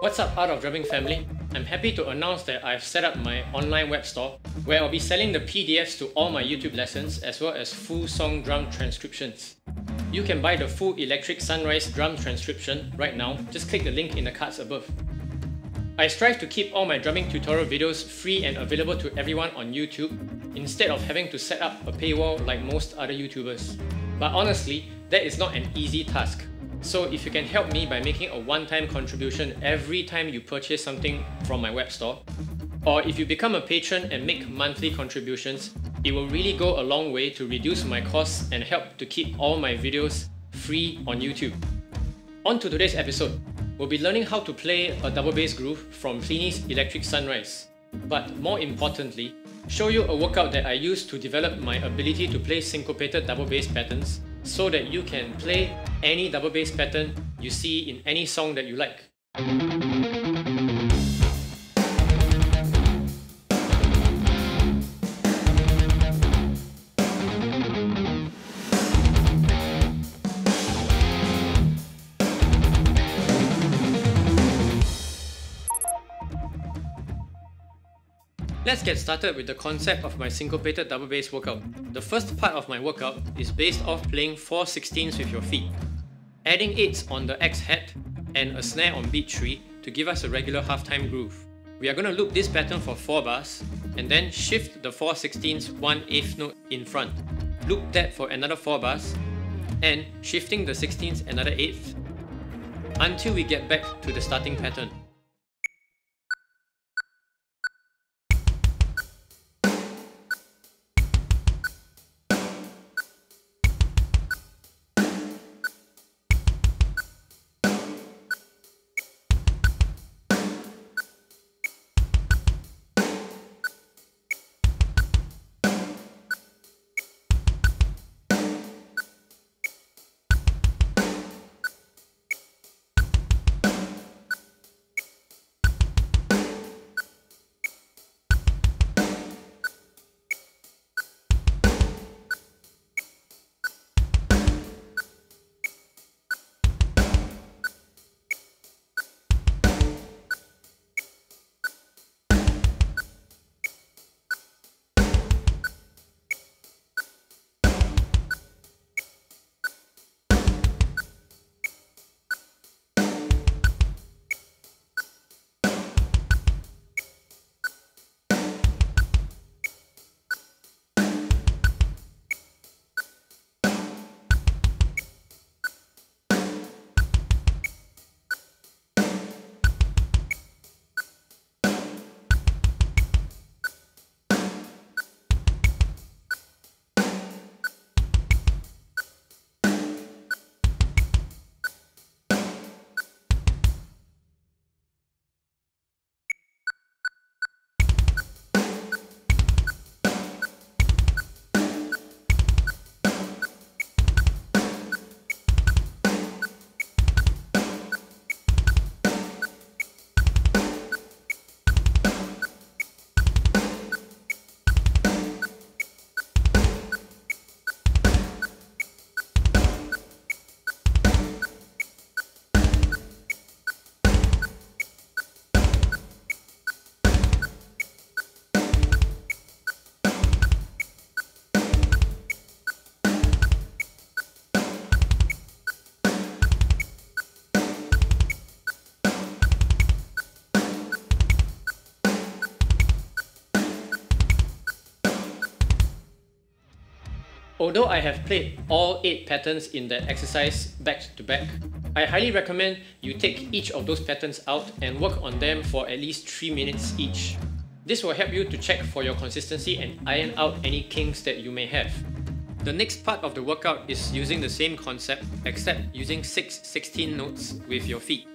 What's up, Art of Drumming family? I'm happy to announce that I've set up my online web store where I'll be selling the PDFs to all my YouTube lessons as well as full song drum transcriptions. You can buy the full Electric Sunrise drum transcription right now. Just click the link in the cards above. I strive to keep all my drumming tutorial videos free and available to everyone on YouTube instead of having to set up a paywall like most other YouTubers. But honestly, that is not an easy task. So if you can help me by making a one-time contribution every time you purchase something from my web store, or if you become a patron and make monthly contributions, it will really go a long way to reduce my costs and help to keep all my videos free on YouTube. On to today's episode, we'll be learning how to play a double bass groove from Pliny's Electric Sunrise, but more importantly, show you a workout that I used to develop my ability to play syncopated double bass patterns so that you can play any double bass pattern you see in any song that you like. Let's get started with the concept of my syncopated double bass workout. The first part of my workout is based off playing 4/16ths with your feet, adding 8s on the X hat and a snare on beat 3 to give us a regular halftime groove. We are going to loop this pattern for 4 bars and then shift the 4/16ths 1/8 note in front. Loop that for another 4 bars and shifting the 16ths another 8th until we get back to the starting pattern. Although I have played all 8 patterns in that exercise back to back, I highly recommend you take each of those patterns out and work on them for at least 3 minutes each. This will help you to check for your consistency and iron out any kinks that you may have. The next part of the workout is using the same concept except using 6/16 notes with your feet.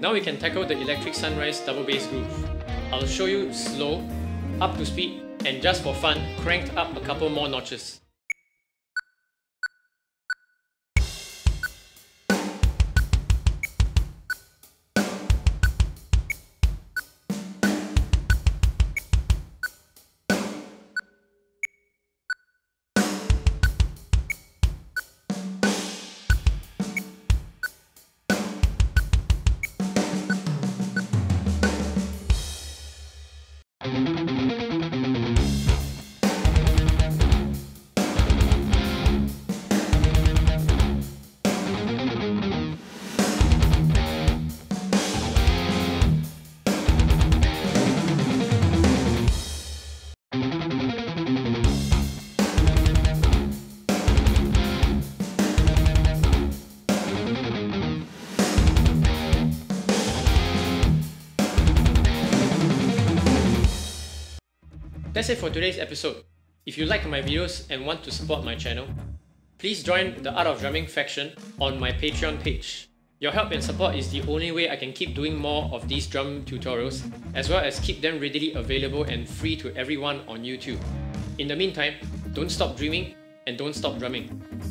Now we can tackle the Electric Sunrise double bass groove. I'll show you slow, up to speed, and just for fun, cranked up a couple more notches. That's it for today's episode. If you like my videos and want to support my channel, please join the Art of Drumming faction on my Patreon page. Your help and support is the only way I can keep doing more of these drum tutorials, as well as keep them readily available and free to everyone on YouTube. In the meantime, don't stop dreaming and don't stop drumming.